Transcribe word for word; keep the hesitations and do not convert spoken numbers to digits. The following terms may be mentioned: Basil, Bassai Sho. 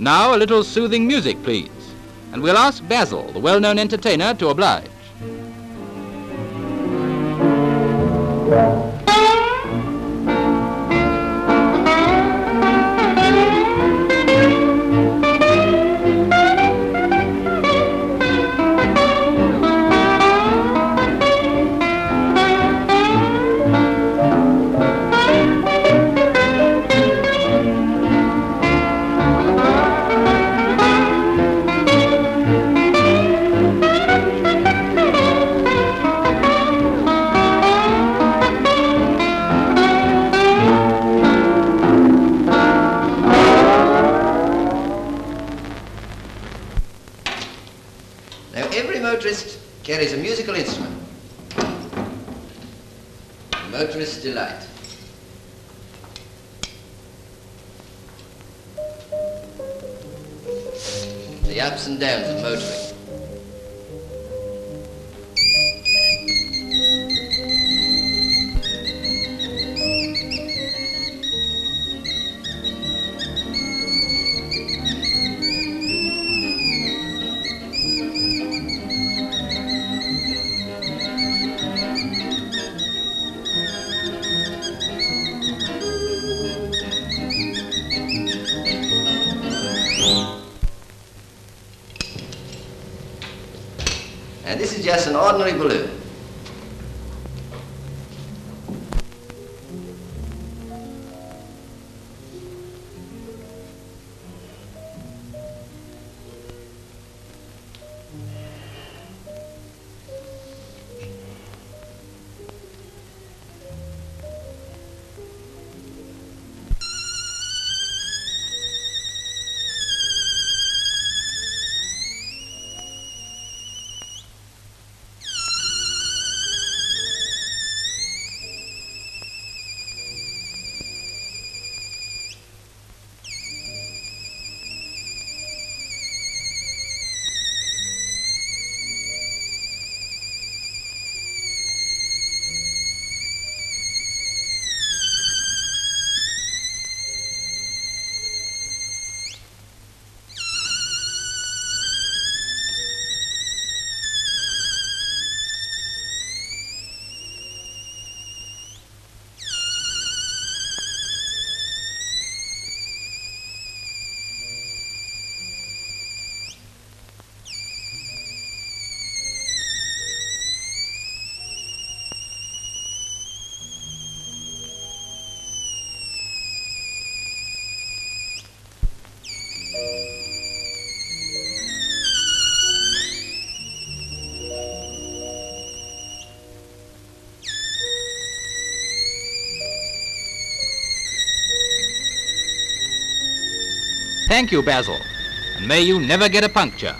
Now a little soothing music, please, and we'll ask Basil, the well-known entertainer, to oblige. Now, every motorist carries a musical instrument. Motorist's delight. The ups and downs of motoring. And this is just an ordinary balloon. Thank you, Basil, and may you never get a puncture.